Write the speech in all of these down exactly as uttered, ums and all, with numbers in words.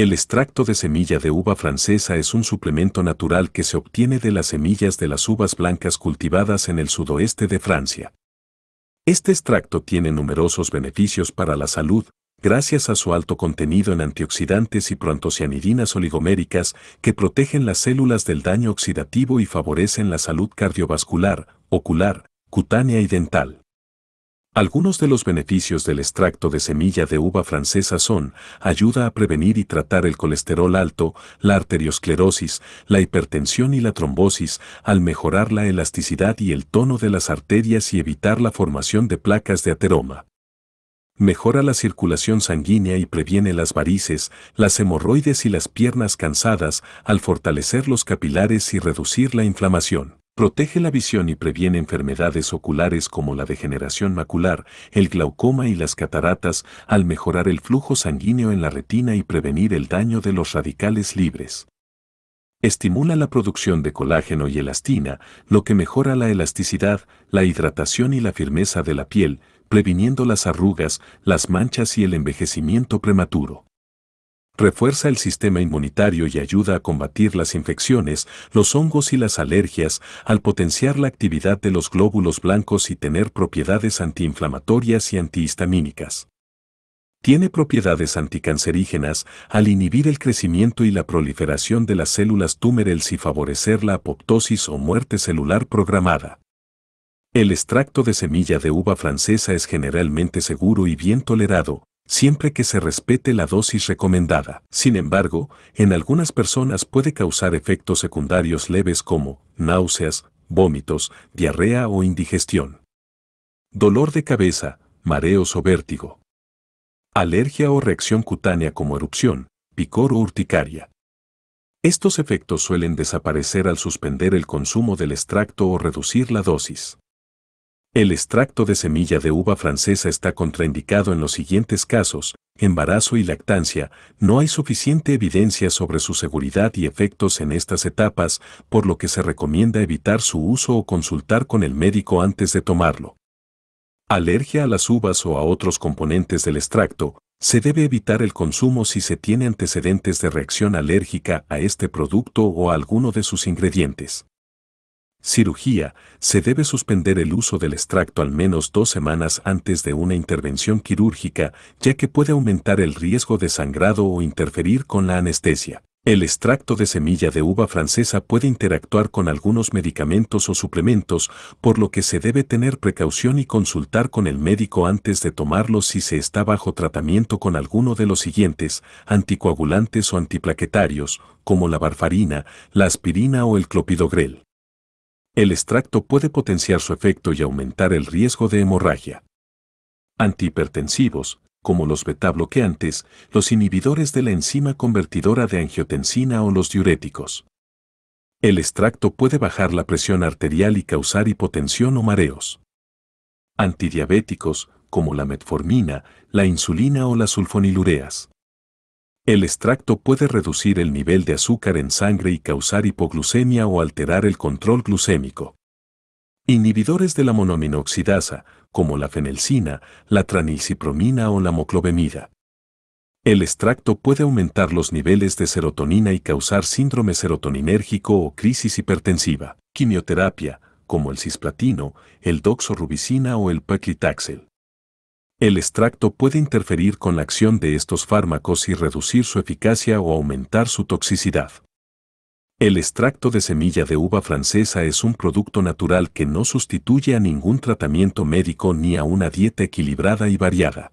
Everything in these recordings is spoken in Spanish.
El extracto de semilla de uva francesa es un suplemento natural que se obtiene de las semillas de las uvas blancas cultivadas en el sudoeste de Francia. Este extracto tiene numerosos beneficios para la salud, gracias a su alto contenido en antioxidantes y proantocianidinas oligoméricas que protegen las células del daño oxidativo y favorecen la salud cardiovascular, ocular, cutánea y dental. Algunos de los beneficios del extracto de semilla de uva francesa son: ayuda a prevenir y tratar el colesterol alto, la arteriosclerosis, la hipertensión y la trombosis, al mejorar la elasticidad y el tono de las arterias y evitar la formación de placas de ateroma. Mejora la circulación sanguínea y previene las varices, las hemorroides y las piernas cansadas al fortalecer los capilares y reducir la inflamación. Protege la visión y previene enfermedades oculares como la degeneración macular, el glaucoma y las cataratas al mejorar el flujo sanguíneo en la retina y prevenir el daño de los radicales libres. Estimula la producción de colágeno y elastina, lo que mejora la elasticidad, la hidratación y la firmeza de la piel, previniendo las arrugas, las manchas y el envejecimiento prematuro. Refuerza el sistema inmunitario y ayuda a combatir las infecciones, los hongos y las alergias, al potenciar la actividad de los glóbulos blancos y tener propiedades antiinflamatorias y antihistamínicas. Tiene propiedades anticancerígenas, al inhibir el crecimiento y la proliferación de las células túmeres y favorecer la apoptosis o muerte celular programada. El extracto de semilla de uva francesa es generalmente seguro y bien tolerado, siempre que se respete la dosis recomendada. Sin embargo, en algunas personas puede causar efectos secundarios leves como náuseas, vómitos, diarrea o indigestión, dolor de cabeza, mareos o vértigo, alergia o reacción cutánea como erupción, picor o urticaria. Estos efectos suelen desaparecer al suspender el consumo del extracto o reducir la dosis. El extracto de semilla de uva francesa está contraindicado en los siguientes casos: embarazo y lactancia. No hay suficiente evidencia sobre su seguridad y efectos en estas etapas, por lo que se recomienda evitar su uso o consultar con el médico antes de tomarlo. Alergia a las uvas o a otros componentes del extracto. Se debe evitar el consumo si se tiene antecedentes de reacción alérgica a este producto o a alguno de sus ingredientes. Cirugía. Se debe suspender el uso del extracto al menos dos semanas antes de una intervención quirúrgica, ya que puede aumentar el riesgo de sangrado o interferir con la anestesia. El extracto de semilla de uva francesa puede interactuar con algunos medicamentos o suplementos, por lo que se debe tener precaución y consultar con el médico antes de tomarlo si se está bajo tratamiento con alguno de los siguientes: anticoagulantes o antiplaquetarios, como la warfarina, la aspirina o el clopidogrel. El extracto puede potenciar su efecto y aumentar el riesgo de hemorragia. Antihipertensivos, como los betabloqueantes, los inhibidores de la enzima convertidora de angiotensina o los diuréticos. El extracto puede bajar la presión arterial y causar hipotensión o mareos. Antidiabéticos, como la metformina, la insulina o las sulfonilureas. El extracto puede reducir el nivel de azúcar en sangre y causar hipoglucemia o alterar el control glucémico. Inhibidores de la monoaminoxidasa, como la fenilcina, la tranilcipromina o la moclobemida. El extracto puede aumentar los niveles de serotonina y causar síndrome serotoninérgico o crisis hipertensiva. Quimioterapia, como el cisplatino, el doxorubicina o el paclitaxel. El extracto puede interferir con la acción de estos fármacos y reducir su eficacia o aumentar su toxicidad. El extracto de semilla de uva francesa es un producto natural que no sustituye a ningún tratamiento médico ni a una dieta equilibrada y variada.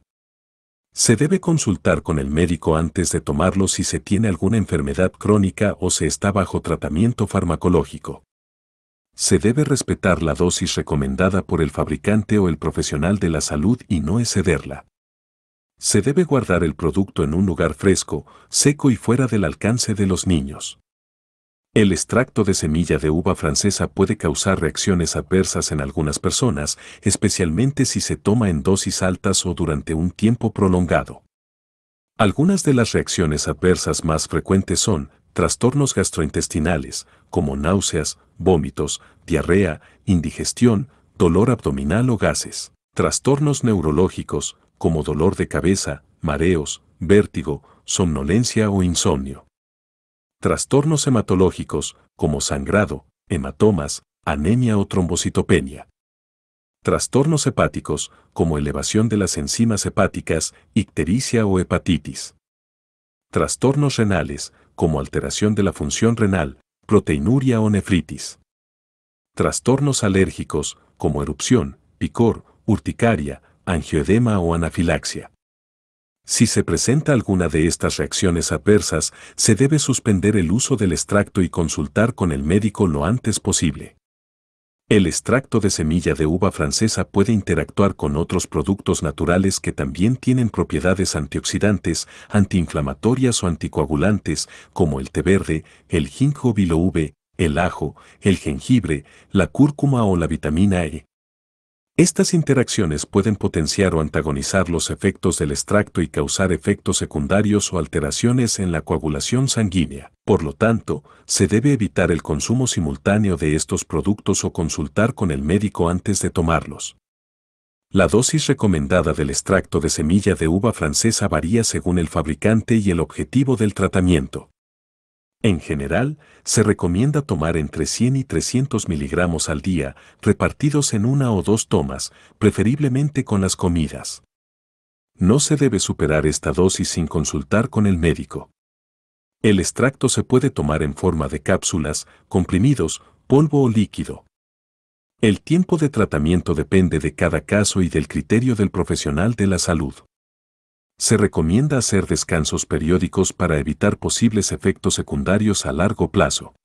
Se debe consultar con el médico antes de tomarlo si se tiene alguna enfermedad crónica o se está bajo tratamiento farmacológico. Se debe respetar la dosis recomendada por el fabricante o el profesional de la salud y no excederla. Se debe guardar el producto en un lugar fresco, seco y fuera del alcance de los niños. El extracto de semilla de uva francesa puede causar reacciones adversas en algunas personas, especialmente si se toma en dosis altas o durante un tiempo prolongado. Algunas de las reacciones adversas más frecuentes son trastornos gastrointestinales, como náuseas, vómitos, diarrea, indigestión, dolor abdominal o gases. Trastornos neurológicos, como dolor de cabeza, mareos, vértigo, somnolencia o insomnio. Trastornos hematológicos, como sangrado, hematomas, anemia o trombocitopenia. Trastornos hepáticos, como elevación de las enzimas hepáticas, ictericia o hepatitis. Trastornos renales, como alteración de la función renal, proteinuria o nefritis. Trastornos alérgicos, como erupción, picor, urticaria, angioedema o anafilaxia. Si se presenta alguna de estas reacciones adversas, se debe suspender el uso del extracto y consultar con el médico lo antes posible. El extracto de semilla de uva francesa puede interactuar con otros productos naturales que también tienen propiedades antioxidantes, antiinflamatorias o anticoagulantes, como el té verde, el ginkgo biloba, el ajo, el jengibre, la cúrcuma o la vitamina E. Estas interacciones pueden potenciar o antagonizar los efectos del extracto y causar efectos secundarios o alteraciones en la coagulación sanguínea. Por lo tanto, se debe evitar el consumo simultáneo de estos productos o consultar con el médico antes de tomarlos. La dosis recomendada del extracto de semilla de uva francesa varía según el fabricante y el objetivo del tratamiento. En general, se recomienda tomar entre cien y trescientos miligramos al día, repartidos en una o dos tomas, preferiblemente con las comidas. No se debe superar esta dosis sin consultar con el médico. El extracto se puede tomar en forma de cápsulas, comprimidos, polvo o líquido. El tiempo de tratamiento depende de cada caso y del criterio del profesional de la salud. Se recomienda hacer descansos periódicos para evitar posibles efectos secundarios a largo plazo.